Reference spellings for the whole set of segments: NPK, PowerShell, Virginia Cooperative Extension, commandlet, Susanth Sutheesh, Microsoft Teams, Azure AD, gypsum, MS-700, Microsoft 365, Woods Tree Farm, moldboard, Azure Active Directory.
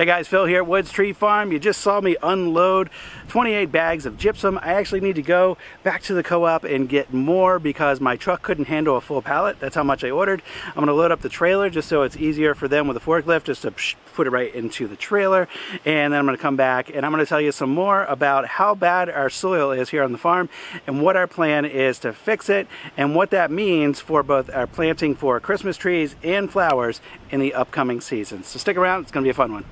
Hey guys, Phil here at Woods Tree Farm. You just saw me unload 28 bags of gypsum. I actually need to go back to the co-op and get more because my truck couldn't handle a full pallet. That's how much I ordered. I'm going to load up the trailer just so it's easier for them with a forklift just to put it right into the trailer. And then I'm going to come back and I'm going to tell you some more about how bad our soil is here on the farm and what our plan is to fix it and what that means for both our planting for Christmas trees and flowers in the upcoming season. So stick around, it's going to be a fun one.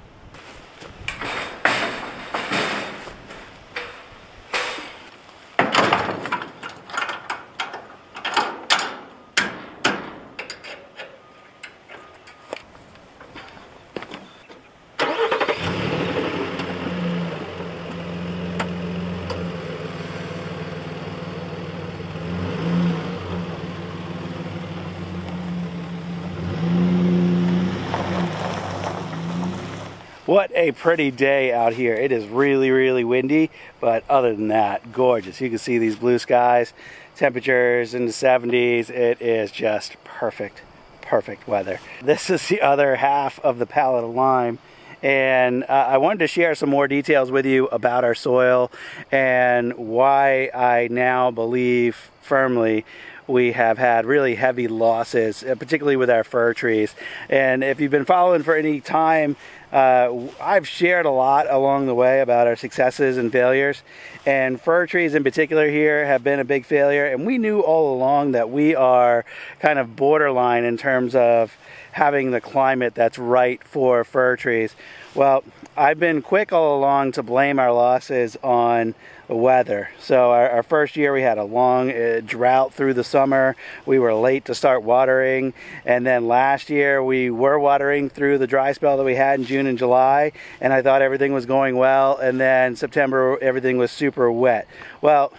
What a pretty day out here. It is really, really windy, but other than that, gorgeous. You can see these blue skies, temperatures in the 70s. It is just perfect, perfect weather. This is the other half of the pallet of lime. And I wanted to share some more details with you about our soil and why I now believe firmly we have had really heavy losses, particularly with our fir trees. And if you've been following for any time, I've shared a lot along the way about our successes and failures, and fir trees in particular here have been a big failure. And we knew all along that we are kind of borderline in terms of having the climate that's right for fir trees. Well, I've been quick all along to blame our losses on the weather. So our first year we had a long drought through the summer. We were late to start watering, and then last year we were watering through the dry spell that we had in June and July, and I thought everything was going well, and then September everything was super wet. Well,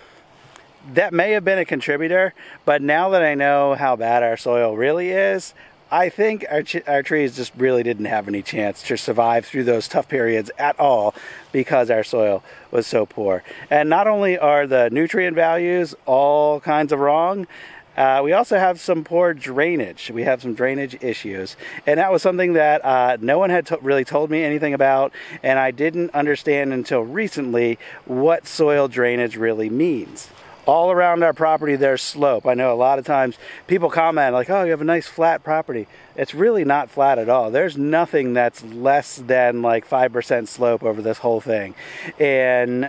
that may have been a contributor, but now that I know how bad our soil really is, I think our trees just really didn't have any chance to survive through those tough periods at all because our soil was so poor. And not only are the nutrient values all kinds of wrong, we also have some poor drainage. We have some drainage issues. And that was something that no one had really told me anything about, and I didn't understand until recently what soil drainage really means. All around our property there's slope. I know a lot of times people comment like, oh, you have a nice flat property. It's really not flat at all. There's nothing that's less than like 5% slope over this whole thing. And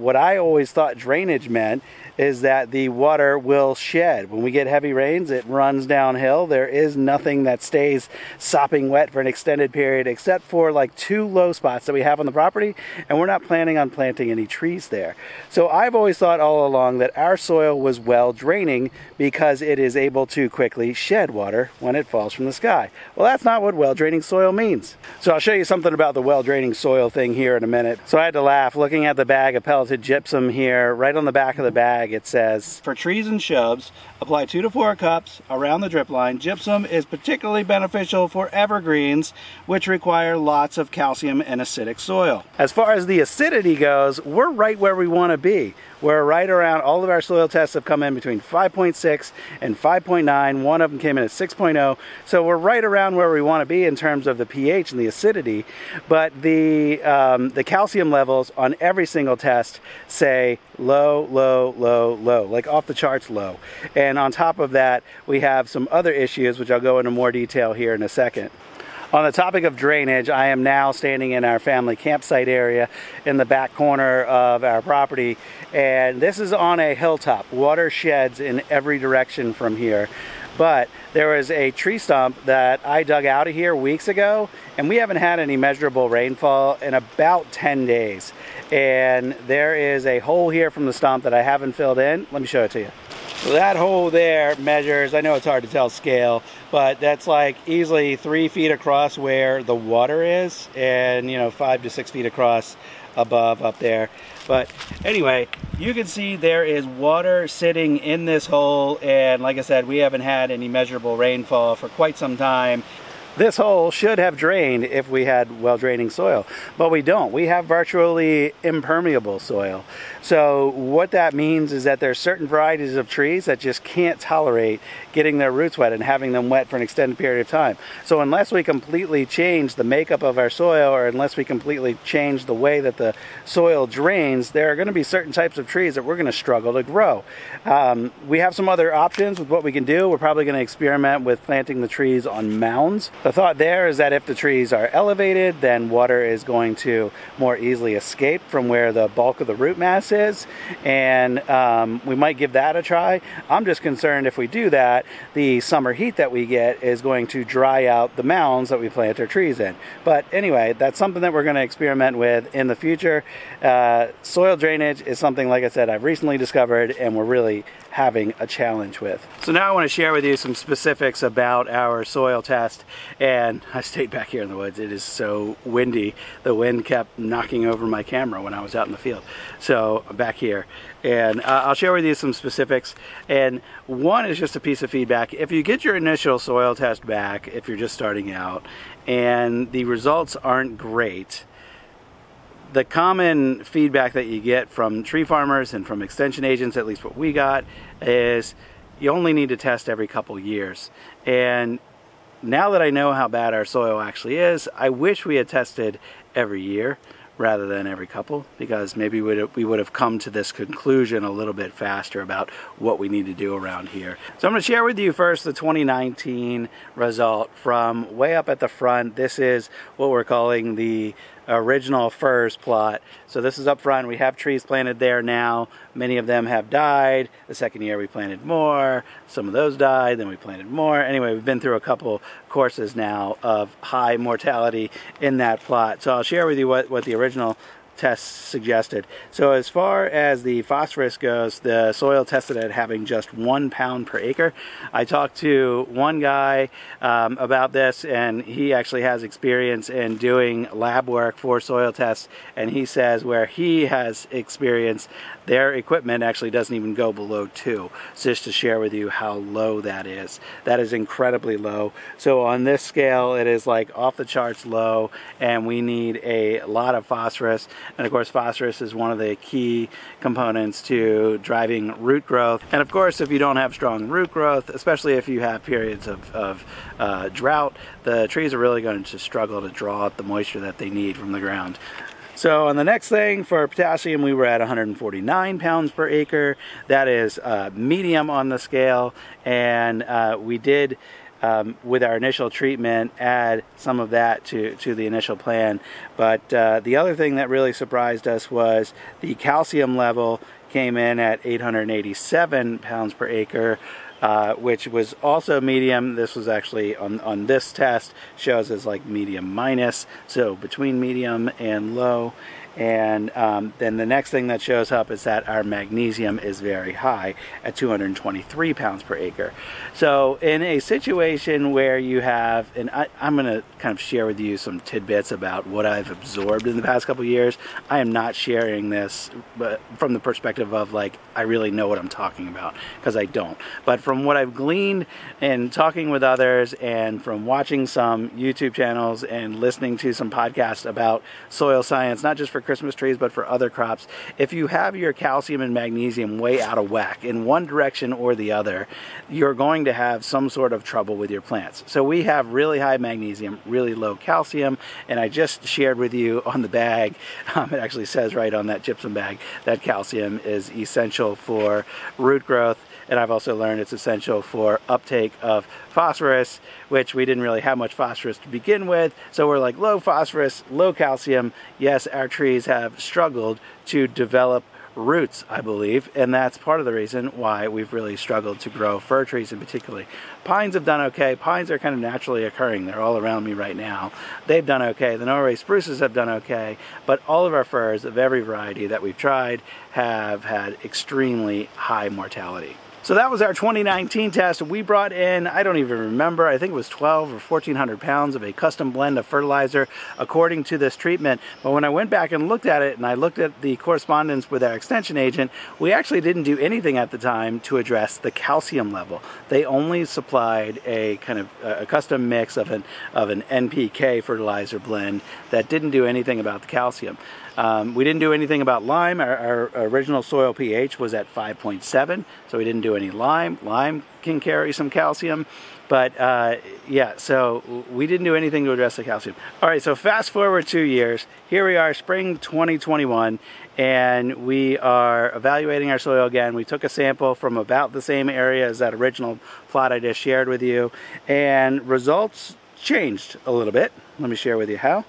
what I always thought drainage meant is that the water will shed. When we get heavy rains, it runs downhill. There is nothing that stays sopping wet for an extended period except for like two low spots that we have on the property, and we're not planning on planting any trees there. So I've always thought all along that our soil was well draining because it is able to quickly shed water when it falls from the sky. Well, that's not what well draining soil means. So I'll show you something about the well draining soil thing here in a minute. So I had to laugh looking at the bag of pelleted gypsum here. Right on the back of the bag it says, for trees and shrubs, apply 2 to 4 cups around the drip line. Gypsum is particularly beneficial for evergreens, which require lots of calcium and acidic soil. As far as the acidity goes, we're right where we want to be. We're right around, all of our soil tests have come in between 5.6 and 5.9. One of them came in at 6.0. So we're right around where we want to be in terms of the pH and the acidity. But the calcium levels on every single test say low, low, low, low, like off the charts low. And on top of that, we have some other issues, which I'll go into more detail here in a second. On the topic of drainage, I am now standing in our family campsite area in the back corner of our property, and this is on a hilltop. Water sheds in every direction from here. But there was a tree stump that I dug out of here weeks ago, and we haven't had any measurable rainfall in about 10 days. And there is a hole here from the stump that I haven't filled in. Let me show it to you. So that hole there measures, I know it's hard to tell scale, but that's like easily 3 feet across where the water is, and, you know, 5 to 6 feet across above up there. But anyway, you can see there is water sitting in this hole, and like I said, we haven't had any measurable rainfall for quite some time. This hole should have drained if we had well-draining soil, but we don't. We have virtually impermeable soil. So what that means is that there are certain varieties of trees that just can't tolerate getting their roots wet and having them wet for an extended period of time. So unless we completely change the makeup of our soil, or unless we completely change the way that the soil drains, there are going to be certain types of trees that we're going to struggle to grow. We have some other options with what we can do. We're probably going to experiment with planting the trees on mounds. The thought there is that if the trees are elevated, then water is going to more easily escape from where the bulk of the root mass is, and we might give that a try. I'm just concerned if we do that, the summer heat that we get is going to dry out the mounds that we plant our trees in. But anyway, that's something that we're going to experiment with in the future. Soil drainage is something, like I said, I've recently discovered and we're really having a challenge with. So now I want to share with you some specifics about our soil test. And I stayed back here in the woods. It is so windy. The wind kept knocking over my camera when I was out in the field. So I'm back here, and I'll share with you some specifics. And one is just a piece of feedback. If you get your initial soil test back, if you're just starting out, and the results aren't great, the common feedback that you get from tree farmers and from extension agents, at least what we got, is you only need to test every couple years. And now that I know how bad our soil actually is, I wish we had tested every year rather than every couple, because maybe we would have come to this conclusion a little bit faster about what we need to do around here. So I'm going to share with you first the 2019 result from way up at the front. This is what we're calling the original firs plot. So this is up front. We have trees planted there now. Many of them have died. The second year we planted more. Some of those died, then we planted more. Anyway, we've been through a couple courses now of high mortality in that plot. So I'll share with you what the original tests suggested. So as far as the phosphorus goes, the soil tested at having just 1 pound per acre. I talked to one guy about this, and he actually has experience in doing lab work for soil tests, and he says where he has experience, their equipment actually doesn't even go below 2. So just to share with you how low that is. That is incredibly low. So on this scale, it is like off the charts low, and we need a lot of phosphorus. And of course, phosphorus is one of the key components to driving root growth. And of course, if you don't have strong root growth, especially if you have periods of drought, the trees are really going to struggle to draw out the moisture that they need from the ground. So on the next thing, for potassium, we were at 149 pounds per acre. That is medium on the scale, and we did with our initial treatment add some of that to the initial plan. But the other thing that really surprised us was the calcium level came in at 887 pounds per acre, which was also medium. This was actually on this test shows as like medium minus, so between medium and low. And then the next thing that shows up is that our magnesium is very high at 223 pounds per acre. So in a situation where you have, and I'm going to kind of share with you some tidbits about what I've absorbed in the past couple of years. I am not sharing this but from the perspective of like, I really know what I'm talking about, because I don't. But from what I've gleaned and talking with others, and from watching some YouTube channels and listening to some podcasts about soil science, not just for Christmas trees but for other crops, if you have your calcium and magnesium way out of whack in one direction or the other, you're going to have some sort of trouble with your plants. So we have really high magnesium, really low calcium, and I just shared with you on the bag, it actually says right on that gypsum bag, that calcium is essential for root growth. And I've also learned it's essential for uptake of phosphorus, which we didn't really have much phosphorus to begin with. So we're like low phosphorus, low calcium. Yes, our trees have struggled to develop roots, I believe, and that's part of the reason why we've really struggled to grow fir trees in particular. Pines have done okay. Pines are kind of naturally occurring. They're all around me right now. They've done okay. The Norway spruces have done okay, but all of our firs of every variety that we've tried have had extremely high mortality. So that was our 2019 test, and we brought in, I don't even remember, I think it was 12 or 1,400 pounds of a custom blend of fertilizer according to this treatment. But when I went back and looked at it, and I looked at the correspondence with our extension agent, we actually didn't do anything at the time to address the calcium level. They only supplied a kind of a custom mix of an NPK fertilizer blend that didn't do anything about the calcium. We didn't do anything about lime. Our original soil pH was at 5.7, so we didn't do any lime. Lime can carry some calcium, but yeah, so we didn't do anything to address the calcium. All right, so fast forward 2 years. Here we are, spring 2021, and we are evaluating our soil again. We took a sample from about the same area as that original plot I just shared with you, and results changed a little bit. Let me share with you how.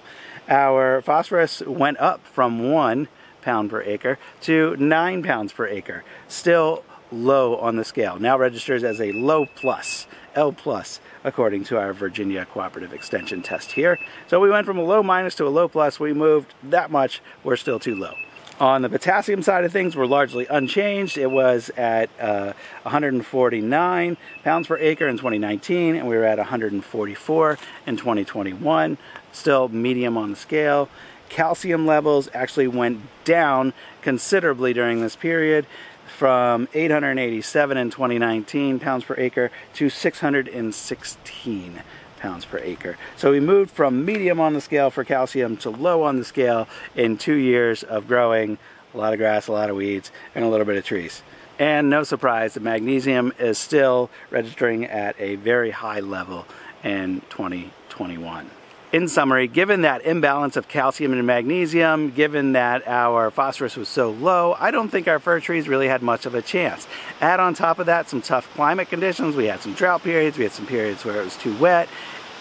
Our phosphorus went up from 1 pound per acre to 9 pounds per acre. Still low on the scale. Now registers as a low plus, L plus, according to our Virginia Cooperative Extension test here. So we went from a low minus to a low plus. We moved that much. We're still too low. On the potassium side of things, we're largely unchanged. It was at 149 pounds per acre in 2019, and we were at 144 in 2021. Still medium on the scale. Calcium levels actually went down considerably during this period, from 887 in 2019 pounds per acre to 616 pounds per acre. So we moved from medium on the scale for calcium to low on the scale in 2 years of growing a lot of grass, a lot of weeds, and a little bit of trees. And no surprise, the magnesium is still registering at a very high level in 2021. In summary, given that imbalance of calcium and magnesium, given that our phosphorus was so low, I don't think our fir trees really had much of a chance. Add on top of that some tough climate conditions. We had some drought periods, we had some periods where it was too wet,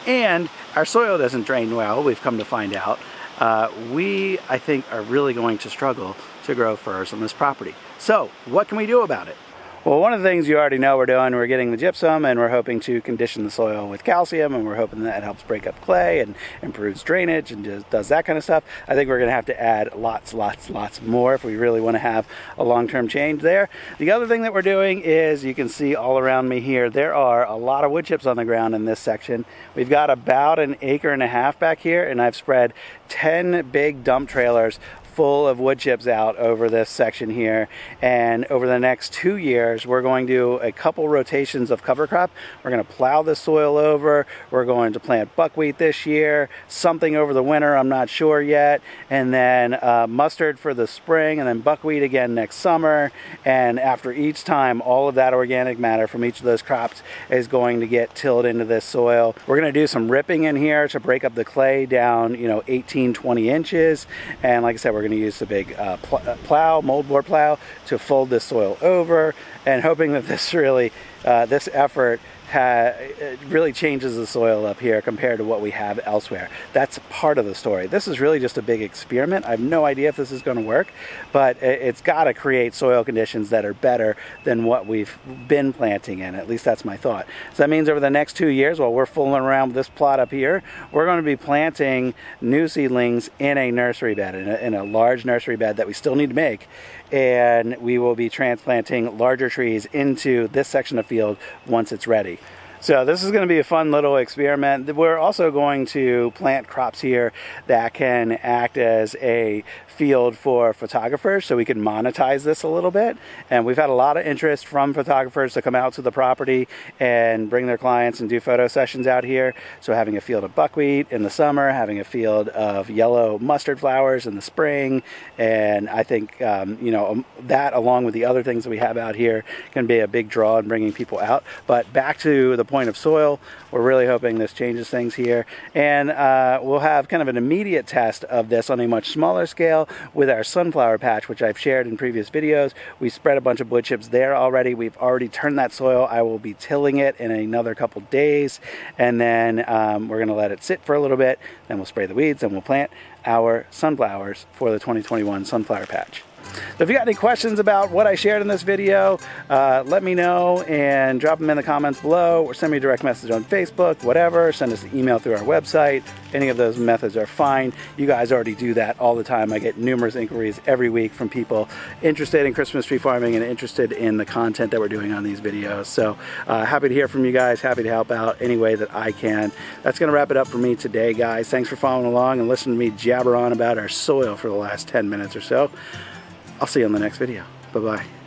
and our soil doesn't drain well, we've come to find out. We, I think, are really going to struggle to grow firs on this property. So, what can we do about it? Well, one of the things you already know we're doing, we're getting the gypsum, and we're hoping to condition the soil with calcium, and we're hoping that helps break up clay and improves drainage and just does that kind of stuff. I think we're going to have to add lots more if we really want to have a long-term change there. The other thing that we're doing is, you can see all around me here, there are a lot of wood chips on the ground in this section. We've got about an acre and a half back here, and I've spread 10 big dump trailers full of wood chips out over this section here, and over the next 2 years we're going to do a couple rotations of cover crop. We're going to plow the soil over, we're going to plant buckwheat this year, something over the winter, I'm not sure yet, and then mustard for the spring, and then buckwheat again next summer. And after each time, all of that organic matter from each of those crops is going to get tilled into this soil. We're going to do some ripping in here to break up the clay down, you know, 18-20 inches, and like I said, we're going to use the big plow, moldboard plow, to fold this soil over, and hoping that this really, this effort really changes the soil up here compared to what we have elsewhere. That's part of the story. This is really just a big experiment. I have no idea if this is going to work, but it's got to create soil conditions that are better than what we've been planting in. At least that's my thought. So that means over the next 2 years, while we're fooling around with this plot up here, we're going to be planting new seedlings in a nursery bed, in a large nursery bed that we still need to make. And we will be transplanting larger trees into this section of field once it's ready. So this is going to be a fun little experiment. We're also going to plant crops here that can act as a field for photographers, so we can monetize this a little bit. And we've had a lot of interest from photographers to come out to the property and bring their clients and do photo sessions out here. So having a field of buckwheat in the summer, having a field of yellow mustard flowers in the spring, and I think you know, that along with the other things that we have out here can be a big draw in bringing people out. But back to the point of soil, we're really hoping this changes things here, and we'll have kind of an immediate test of this on a much smaller scale with our sunflower patch, which I've shared in previous videos. We spread a bunch of wood chips there already. We've already turned that soil. I will be tilling it in another couple days, and then we're going to let it sit for a little bit, then we'll spray the weeds, and we'll plant our sunflowers for the 2021 sunflower patch. So if you got any questions about what I shared in this video, let me know and drop them in the comments below, or send me a direct message on Facebook, whatever. Send us an email through our website. Any of those methods are fine. You guys already do that all the time. I get numerous inquiries every week from people interested in Christmas tree farming and interested in the content that we're doing on these videos. So happy to hear from you guys, happy to help out any way that I can. That's gonna wrap it up for me today, guys. Thanks for following along and listening to me jabber on about our soil for the last 10 minutes or so. I'll see you on the next video. Bye-bye.